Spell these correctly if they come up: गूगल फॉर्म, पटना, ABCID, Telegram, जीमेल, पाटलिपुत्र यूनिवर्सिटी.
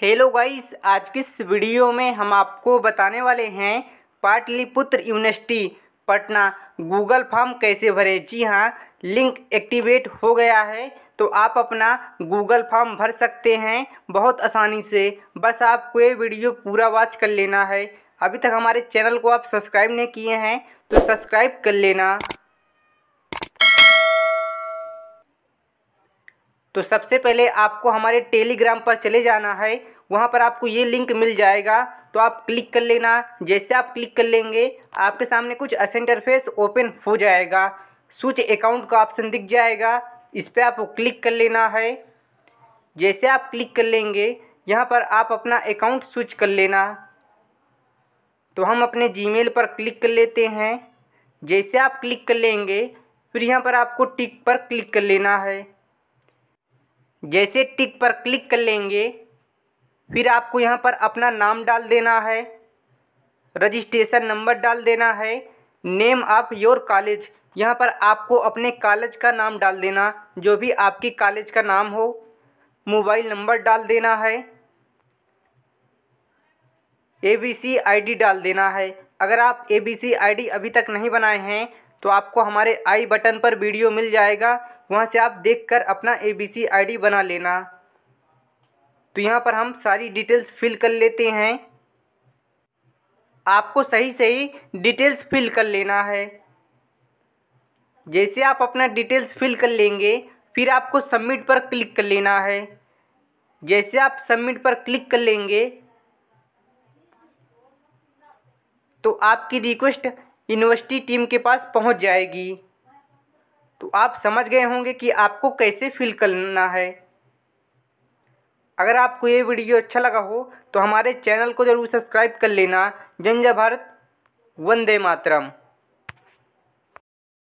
Hello guys, आज की इस वीडियो में हम आपको बताने वाले हैं पाटलिपुत्र यूनिवर्सिटी पटना गूगल फॉर्म कैसे भरें। जी हाँ, लिंक एक्टिवेट हो गया है तो आप अपना गूगल फॉर्म भर सकते हैं बहुत आसानी से। बस आपको ये वीडियो पूरा वॉच कर लेना है। अभी तक हमारे चैनल को आप सब्सक्राइब नहीं किए हैं तो सब्सक्राइब कर लेना। तो सबसे पहले आपको हमारे टेलीग्राम पर चले जाना है, वहाँ पर आपको ये लिंक मिल जाएगा तो आप क्लिक कर लेना। जैसे आप क्लिक कर लेंगे आपके सामने कुछ ऐसा इंटरफेस ओपन हो जाएगा, सूच अकाउंट का ऑप्शन दिख जाएगा, इस पर आपको क्लिक कर लेना है। जैसे आप क्लिक कर लेंगे यहाँ पर आप अपना अकाउंट सूच कर लेना। तो हम अपने जीमेल पर क्लिक कर लेते हैं। जैसे आप क्लिक कर लेंगे फिर यहाँ पर आपको टिक पर क्लिक कर लेना है। जैसे टिक पर क्लिक कर लेंगे फिर आपको यहाँ पर अपना नाम डाल देना है, रजिस्ट्रेशन नंबर डाल देना है, नेम ऑफ योर कॉलेज, यहाँ पर आपको अपने कॉलेज का नाम डाल देना, जो भी आपकी कॉलेज का नाम हो, मोबाइल नंबर डाल देना है, ABCID डाल देना है। अगर आप ABCID अभी तक नहीं बनाए हैं तो आपको हमारे आई बटन पर वीडियो मिल जाएगा, वहाँ से आप देखकर अपना ABCID बना लेना। तो यहाँ पर हम सारी डिटेल्स फिल कर लेते हैं। आपको सही सही डिटेल्स फिल कर लेना है। जैसे आप अपना डिटेल्स फिल कर लेंगे फिर आपको सबमिट पर क्लिक कर लेना है। जैसे आप सबमिट पर क्लिक कर लेंगे तो आपकी रिक्वेस्ट यूनिवर्सिटी टीम के पास पहुंच जाएगी। तो आप समझ गए होंगे कि आपको कैसे फिल करना है। अगर आपको ये वीडियो अच्छा लगा हो तो हमारे चैनल को ज़रूर सब्सक्राइब कर लेना। जय हिंद, जय भारत, वंदे मातरम।